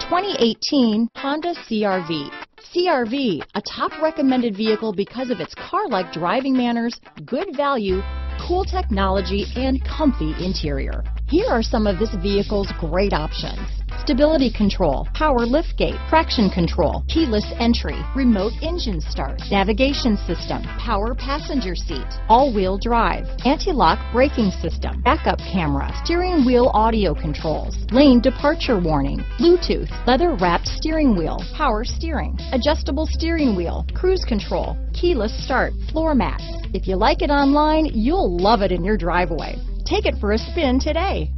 2018 Honda CR-V. CR-V, a top recommended vehicle because of its car-like driving manners, good value, cool technology, and comfy interior. Here are some of this vehicle's great options: stability control, power liftgate, traction control, keyless entry, remote engine start, navigation system, power passenger seat, all-wheel drive, anti-lock braking system, backup camera, steering wheel audio controls, lane departure warning, Bluetooth, leather-wrapped steering wheel, power steering, adjustable steering wheel, cruise control, keyless start, floor mats. If you like it online, you'll love it in your driveway. Take it for a spin today.